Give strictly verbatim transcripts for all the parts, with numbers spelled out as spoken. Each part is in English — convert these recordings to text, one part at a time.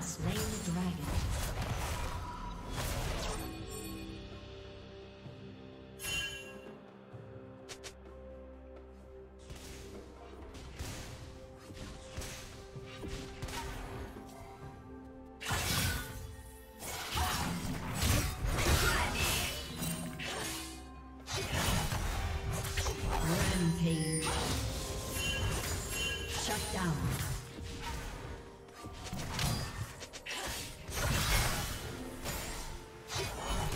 has slain the dragon.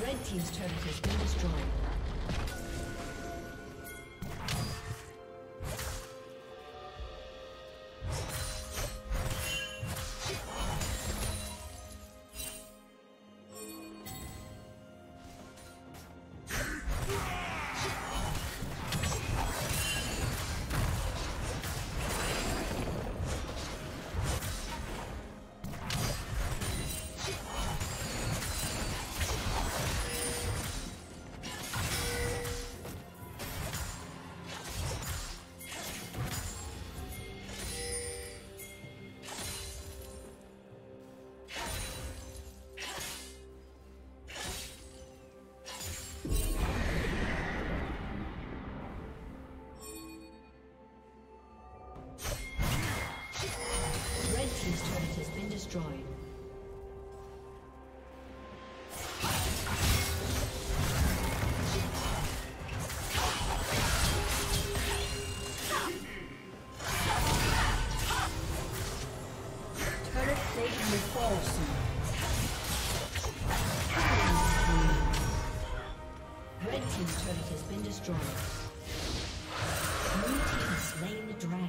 Red team's turret has been destroyed. Red team's turret has been destroyed. Blue team slain the dragon.